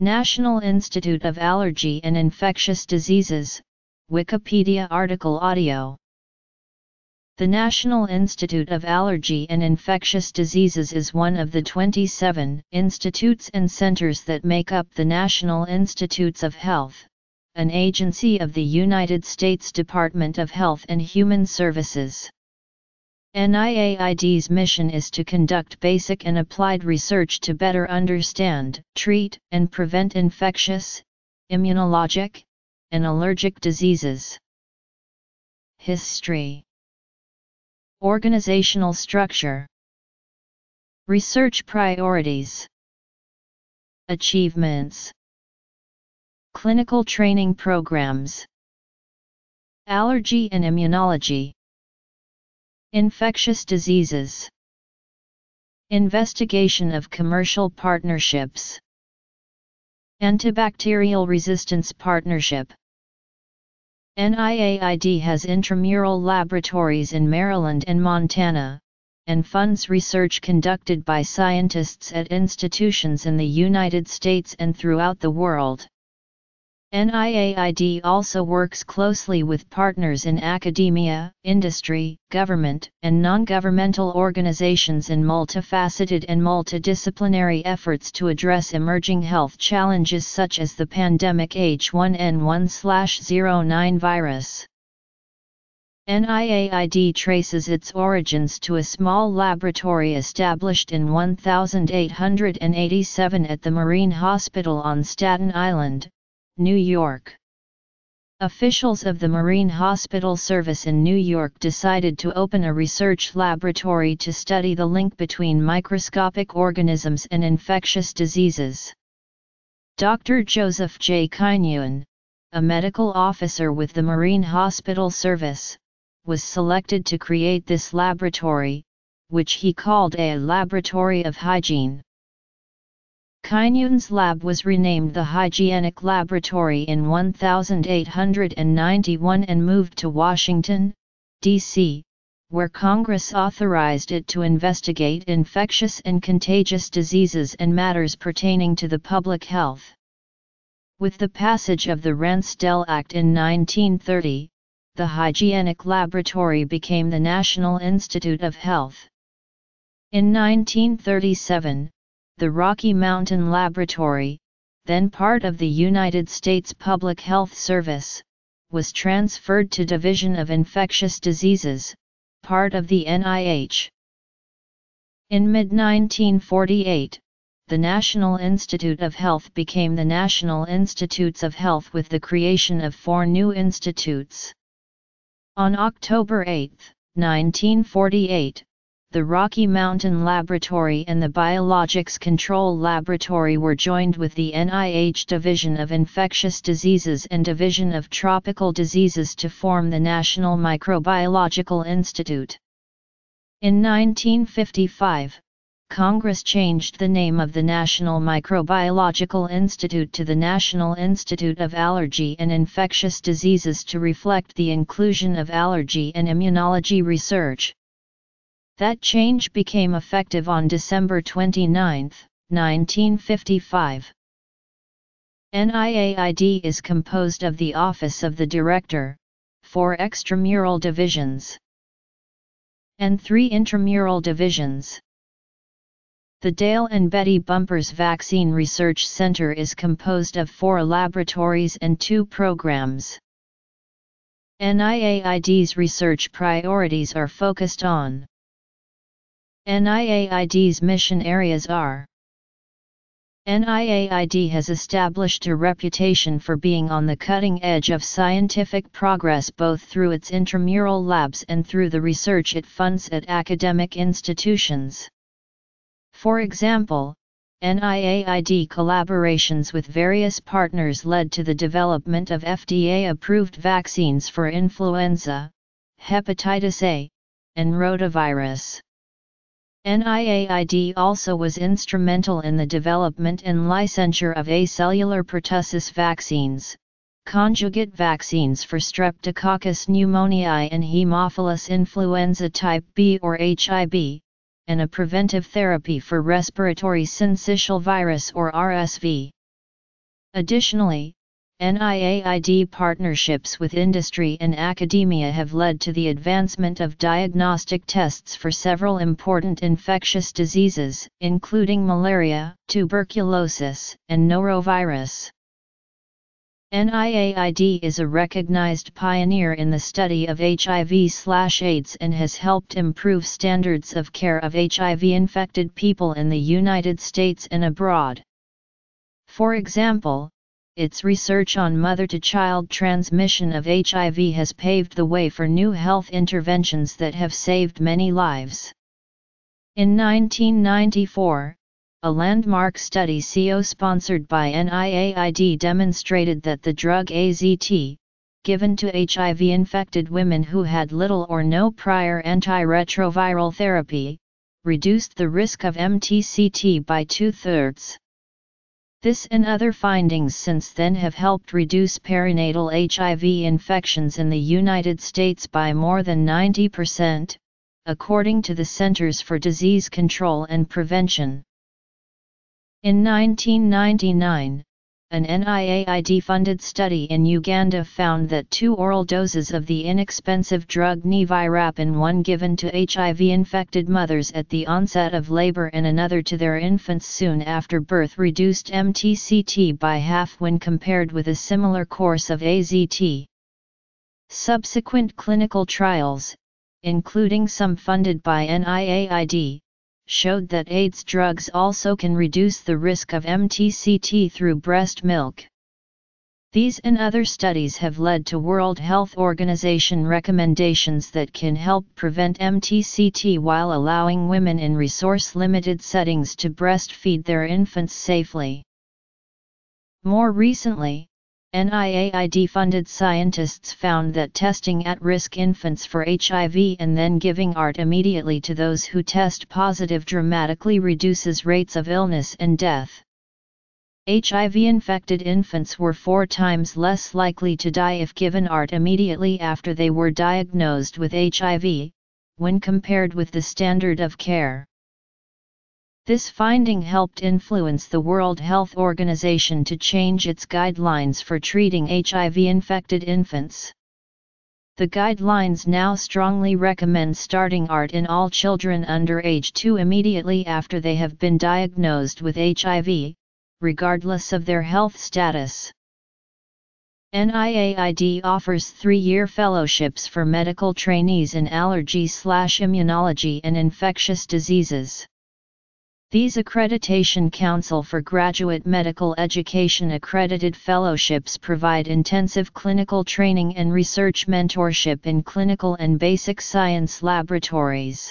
National Institute of Allergy and Infectious Diseases, Wikipedia article audio. The National Institute of Allergy and Infectious Diseases is one of the 27 institutes and centers that make up the National Institutes of Health, an agency of the United States Department of Health and Human Services. NIAID's mission is to conduct basic and applied research to better understand, treat, and prevent infectious, immunologic, and allergic diseases. History. Organizational structure. Research priorities. Achievements. Clinical training programs. Allergy and immunology. Infectious diseases. Investigation of commercial partnerships. Antibacterial resistance partnership. NIAID has intramural laboratories in Maryland and Montana, and funds research conducted by scientists at institutions in the United States and throughout the world. NIAID also works closely with partners in academia, industry, government, and non-governmental organizations in multifaceted and multidisciplinary efforts to address emerging health challenges such as the pandemic H1N1/09 virus. NIAID traces its origins to a small laboratory established in 1887 at the Marine Hospital on Staten Island, New York. Officials of the Marine Hospital Service in New York decided to open a research laboratory to study the link between microscopic organisms and infectious diseases. Dr. Joseph J. Kynewin, a medical officer with the Marine Hospital Service, was selected to create this laboratory, which he called a laboratory of hygiene. Kynewin's lab was renamed the Hygienic Laboratory in 1891 and moved to Washington, D.C., where Congress authorized it to investigate infectious and contagious diseases and matters pertaining to the public health. With the passage of the Ransdell Act in 1930, the Hygienic Laboratory became the National Institute of Health. In 1937, the Rocky Mountain Laboratory, then part of the United States Public Health Service, was transferred to Division of Infectious Diseases, part of the NIH. In mid-1948, the National Institute of Health became the National Institutes of Health with the creation of 4 new institutes. On October 8, 1948, the Rocky Mountain Laboratory and the Biologics Control Laboratory were joined with the NIH Division of Infectious Diseases and Division of Tropical Diseases to form the National Microbiological Institute. In 1955, Congress changed the name of the National Microbiological Institute to the National Institute of Allergy and Infectious Diseases to reflect the inclusion of allergy and immunology research. That change became effective on December 29, 1955. NIAID is composed of the Office of the Director, 4 extramural divisions, and 3 intramural divisions. The Dale and Betty Bumpers Vaccine Research Center is composed of 4 laboratories and 2 programs. NIAID's research priorities are focused on. NIAID's mission areas are. NIAID has established a reputation for being on the cutting edge of scientific progress both through its intramural labs and through the research it funds at academic institutions. For example, NIAID collaborations with various partners led to the development of FDA-approved vaccines for influenza, hepatitis A, and rotavirus. NIAID also was instrumental in the development and licensure of acellular pertussis vaccines, conjugate vaccines for Streptococcus pneumoniae and Haemophilus influenzae type B or HIB, and a preventive therapy for respiratory syncytial virus or RSV. Additionally, NIAID partnerships with industry and academia have led to the advancement of diagnostic tests for several important infectious diseases, including malaria, tuberculosis, and norovirus. NIAID is a recognized pioneer in the study of HIV/AIDS and has helped improve standards of care of HIV-infected people in the United States and abroad. For example, its research on mother-to-child transmission of HIV has paved the way for new health interventions that have saved many lives. In 1994, a landmark study co-sponsored by NIAID demonstrated that the drug AZT, given to HIV-infected women who had little or no prior antiretroviral therapy, reduced the risk of MTCT by 2/3. This and other findings since then have helped reduce perinatal HIV infections in the United States by more than 90%, according to the Centers for Disease Control and Prevention. In 1999, an NIAID-funded study in Uganda found that 2 oral doses of the inexpensive drug nevirapine, one given to HIV-infected mothers at the onset of labor and another to their infants soon after birth, reduced MTCT by half when compared with a similar course of AZT. Subsequent clinical trials, including some funded by NIAID, showed that AIDS drugs also can reduce the risk of MTCT through breast milk. These and other studies have led to World Health Organization recommendations that can help prevent MTCT while allowing women in resource-limited settings to breastfeed their infants safely. More recently, NIAID-funded scientists found that testing at-risk infants for HIV and then giving ART immediately to those who test positive dramatically reduces rates of illness and death. HIV-infected infants were 4 times less likely to die if given ART immediately after they were diagnosed with HIV, when compared with the standard of care. This finding helped influence the World Health Organization to change its guidelines for treating HIV-infected infants. The guidelines now strongly recommend starting ART in all children under age 2 immediately after they have been diagnosed with HIV, regardless of their health status. NIAID offers 3-year fellowships for medical trainees in allergy/immunology and infectious diseases. These Accreditation Council for Graduate Medical Education accredited fellowships provide intensive clinical training and research mentorship in clinical and basic science laboratories.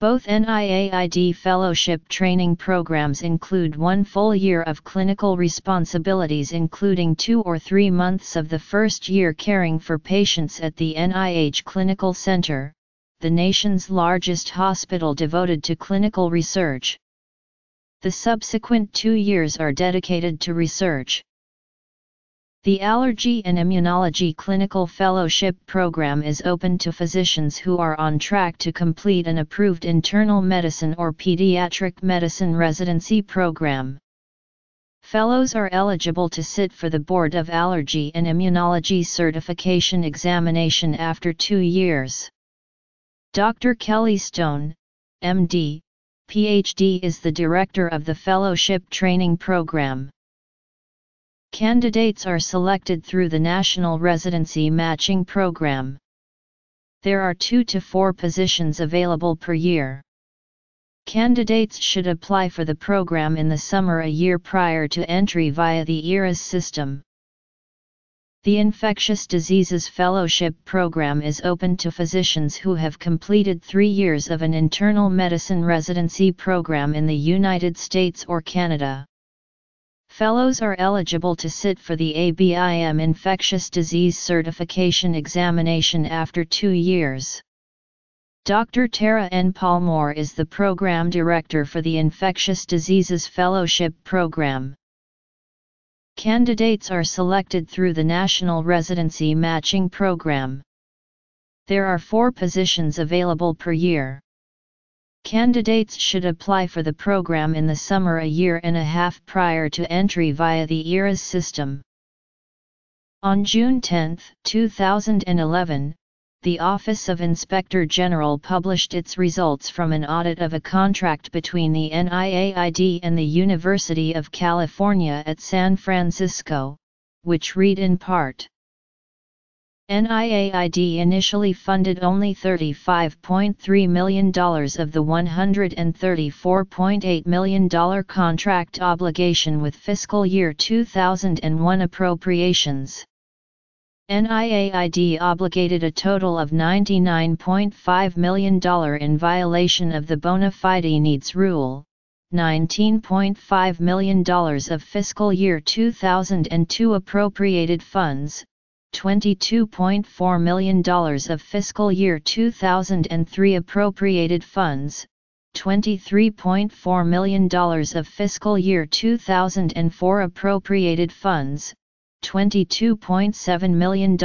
Both NIAID fellowship training programs include 1 full year of clinical responsibilities, including 2 or 3 months of the first year caring for patients at the NIH Clinical Center, the nation's largest hospital devoted to clinical research. The subsequent 2 years are dedicated to research. The Allergy and Immunology Clinical Fellowship Program is open to physicians who are on track to complete an approved internal medicine or pediatric medicine residency program. Fellows are eligible to sit for the Board of Allergy and Immunology certification examination after 2 years. Dr. Kelly Stone, MD, PhD, is the director of the fellowship training program. Candidates are selected through the National Residency Matching Program. There are 2 to 4 positions available per year. Candidates should apply for the program in the summer a year prior to entry via the ERAS system. The Infectious Diseases Fellowship Program is open to physicians who have completed 3 years of an internal medicine residency program in the United States or Canada. Fellows are eligible to sit for the ABIM Infectious Disease Certification Examination after 2 years. Dr. Tara N. Palmore is the program director for the Infectious Diseases Fellowship Program. Candidates are selected through the National Residency Matching Program. There are 4 positions available per year. Candidates should apply for the program in the summer a year and a half prior to entry via the ERAS system. On June 10, 2011, the Office of Inspector General published its results from an audit of a contract between the NIAID and the University of California at San Francisco, which read in part. NIAID initially funded only $35.3 million of the $134.8 million contract obligation with fiscal year 2001 appropriations. NIAID obligated a total of $99.5 million in violation of the bona fide needs rule, $19.5 million of fiscal year 2002 appropriated funds, $22.4 million of fiscal year 2003 appropriated funds, $23.4 million of fiscal year 2004 appropriated funds, $22.7 million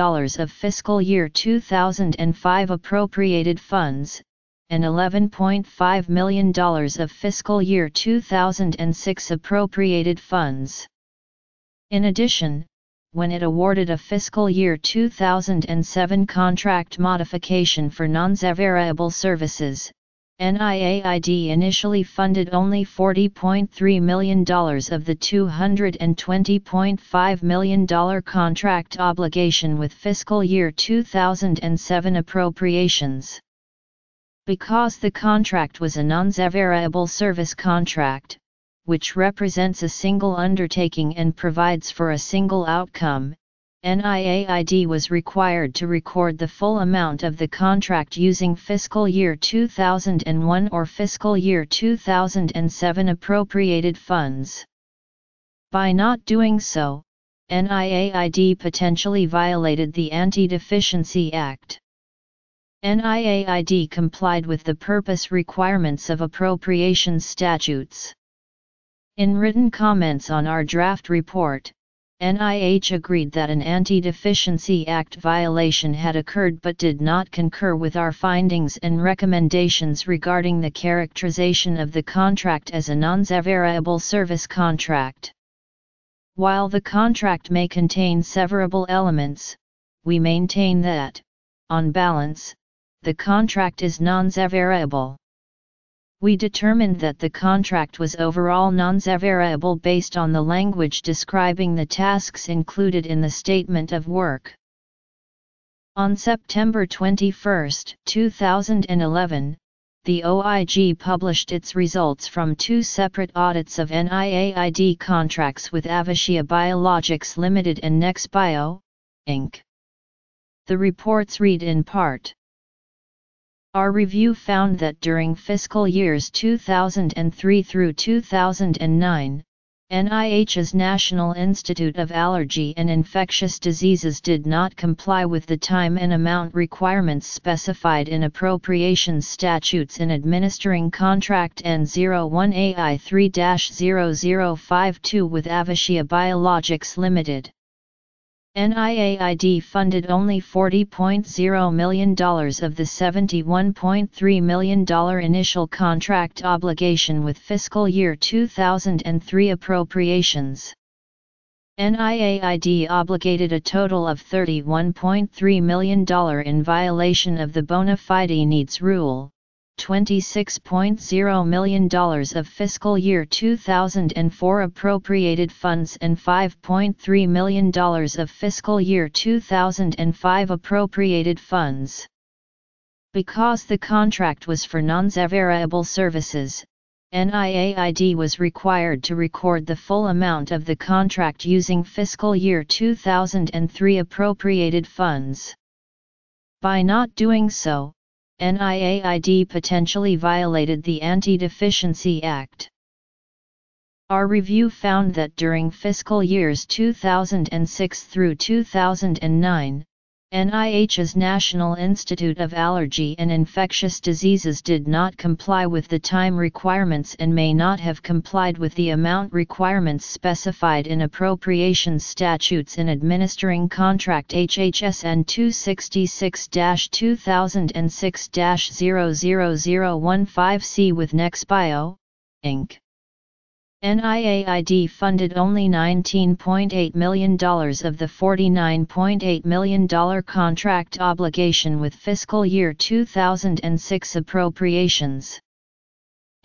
of fiscal year 2005 appropriated funds, and $11.5 million of fiscal year 2006 appropriated funds. In addition, when it awarded a fiscal year 2007 contract modification for non-variable services, NIAID initially funded only $40.3 million of the $220.5 million contract obligation with fiscal year 2007 appropriations. Because the contract was a non-variable service contract, which represents a single undertaking and provides for a single outcome, NIAID was required to record the full amount of the contract using fiscal year 2001 or fiscal year 2007 appropriated funds. By not doing so, NIAID potentially violated the Anti-Deficiency Act. NIAID complied with the purpose requirements of appropriations statutes. In written comments on our draft report, NIH agreed that an Anti-Deficiency Act violation had occurred but did not concur with our findings and recommendations regarding the characterization of the contract as a non-severable service contract. While the contract may contain severable elements, we maintain that, on balance, the contract is non-severable. We determined that the contract was overall non-severable based on the language describing the tasks included in the statement of work. On September 21, 2011, the OIG published its results from two separate audits of NIAID contracts with Avishia Biologics Limited and NexBio, Inc. The reports read in part. Our review found that during fiscal years 2003 through 2009, NIH's National Institute of Allergy and Infectious Diseases did not comply with the time and amount requirements specified in appropriations statutes in administering contract N01AI3-0052 with Avishia Biologics Limited. NIAID funded only $40.0 million of the $71.3 million initial contract obligation with fiscal year 2003 appropriations. NIAID obligated a total of $31.3 million in violation of the bona fide needs rule, $26.0 million of fiscal year 2004 appropriated funds and $5.3 million of fiscal year 2005 appropriated funds. Because the contract was for non-variable services, NIAID was required to record the full amount of the contract using fiscal year 2003 appropriated funds. By not doing so, NIAID potentially violated the Anti-Deficiency Act. Our review found that during fiscal years 2006 through 2009, NIH's National Institute of Allergy and Infectious Diseases did not comply with the time requirements and may not have complied with the amount requirements specified in appropriations statutes in administering contract HHSN 266-2006-00015C with NexBio, Inc. NIAID funded only $19.8 million of the $49.8 million contract obligation with fiscal year 2006 appropriations.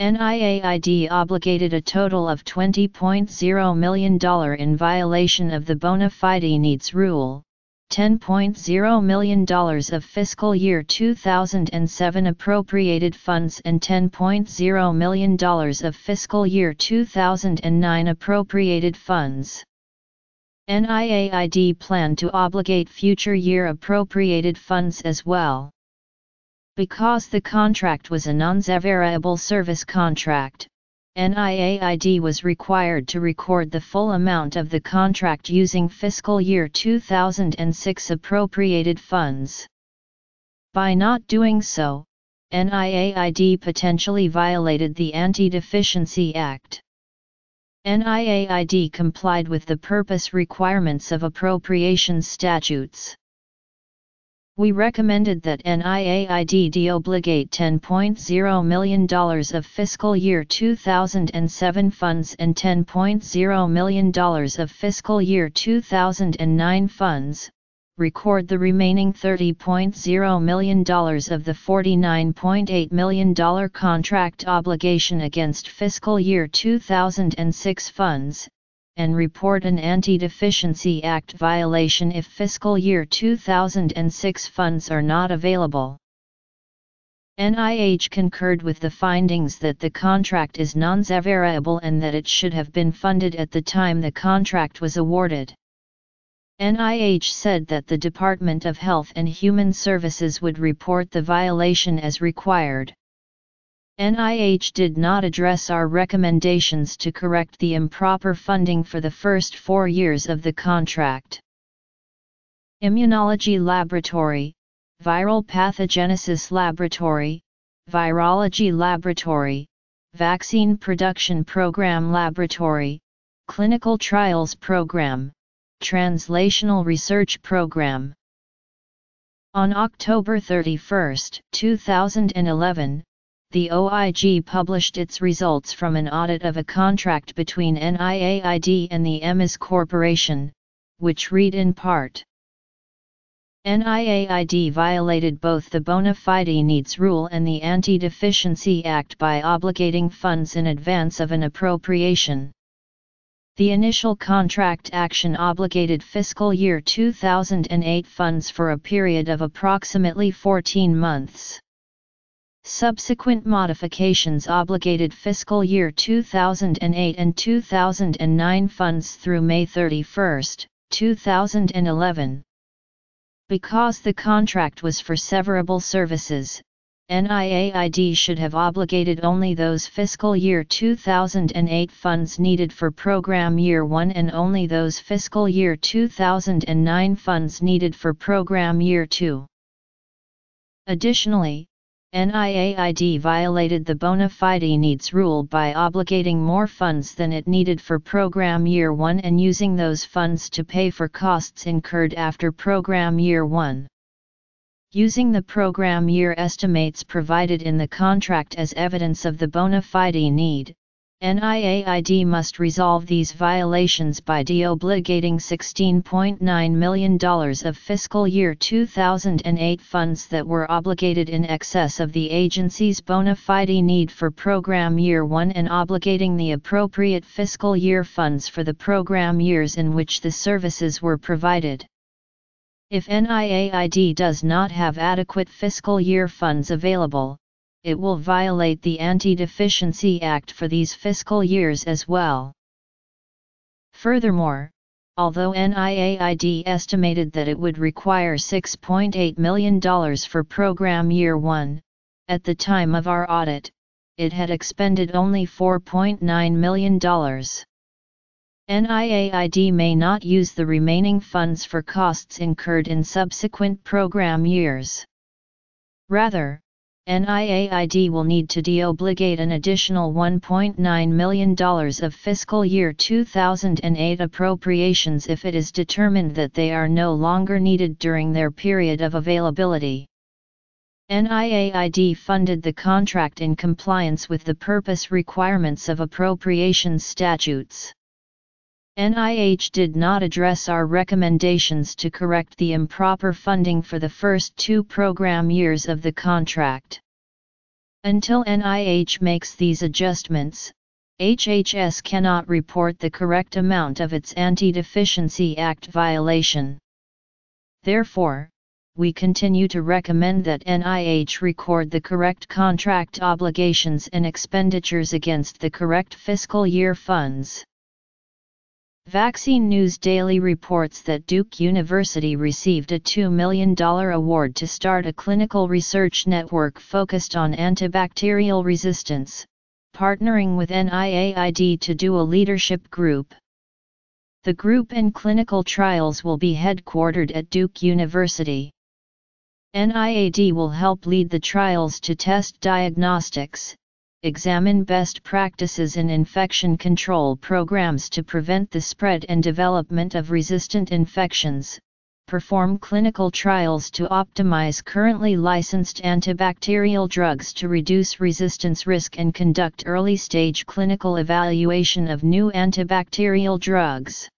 NIAID obligated a total of $20.0 million in violation of the bona fide needs rule, $10.0 million of fiscal year 2007 appropriated funds and $10.0 million of fiscal year 2009 appropriated funds. NIAID planned to obligate future year appropriated funds as well. Because the contract was a non-variable service contract, NIAID was required to record the full amount of the contract using fiscal year 2006 appropriated funds. By not doing so, NIAID potentially violated the Anti-Deficiency Act. NIAID complied with the purpose requirements of appropriations statutes. We recommended that NIAID deobligate $10.0 million of fiscal year 2007 funds and $10.0 million of fiscal year 2009 funds, record the remaining $30.0 million of the $49.8 million contract obligation against fiscal year 2006 funds, and report an Anti-Deficiency Act violation if fiscal year 2006 funds are not available. NIH concurred with the findings that the contract is non-variable and that it should have been funded at the time the contract was awarded. NIH said that the Department of Health and Human Services would report the violation as required. NIH did not address our recommendations to correct the improper funding for the first 4 years of the contract. Immunology Laboratory, Viral Pathogenesis Laboratory, Virology Laboratory, Vaccine Production Program Laboratory, Clinical Trials Program, Translational Research Program. On October 31, 2011, the OIG published its results from an audit of a contract between NIAID and the MIS Corporation, which read in part, NIAID violated both the bona fide needs rule and the Anti-Deficiency Act by obligating funds in advance of an appropriation. The initial contract action obligated fiscal year 2008 funds for a period of approximately 14 months. Subsequent modifications obligated fiscal year 2008 and 2009 funds through May 31, 2011. Because the contract was for severable services, NIAID should have obligated only those fiscal year 2008 funds needed for program year 1 and only those fiscal year 2009 funds needed for program year 2. Additionally, NIAID violated the bona fide needs rule by obligating more funds than it needed for program year 1 and using those funds to pay for costs incurred after program year 1. Using the program year estimates provided in the contract as evidence of the bona fide need, NIAID must resolve these violations by deobligating $16.9 million of fiscal year 2008 funds that were obligated in excess of the agency's bona fide need for program year 1 and obligating the appropriate fiscal year funds for the program years in which the services were provided. If NIAID does not have adequate fiscal year funds available, it will violate the Anti-Deficiency Act for these fiscal years as well. Furthermore, although NIAID estimated that it would require $6.8 million for program year 1, at the time of our audit, it had expended only $4.9 million. NIAID may not use the remaining funds for costs incurred in subsequent program years. Rather, NIAID will need to deobligate an additional $1.9 million of fiscal year 2008 appropriations if it is determined that they are no longer needed during their period of availability. NIAID funded the contract in compliance with the purpose requirements of appropriations statutes. NIH did not address our recommendations to correct the improper funding for the first two program years of the contract. Until NIH makes these adjustments, HHS cannot report the correct amount of its Anti-Deficiency Act violation. Therefore, we continue to recommend that NIH record the correct contract obligations and expenditures against the correct fiscal year funds. Vaccine News Daily reports that Duke University received a $2 million award to start a clinical research network focused on antibacterial resistance, partnering with NIAID to do a leadership group. The group and clinical trials will be headquartered at Duke University. NIAID will help lead the trials to test diagnostics, examine best practices in infection control programs to prevent the spread and development of resistant infections, perform clinical trials to optimize currently licensed antibacterial drugs to reduce resistance risk, and conduct early-stage clinical evaluation of new antibacterial drugs.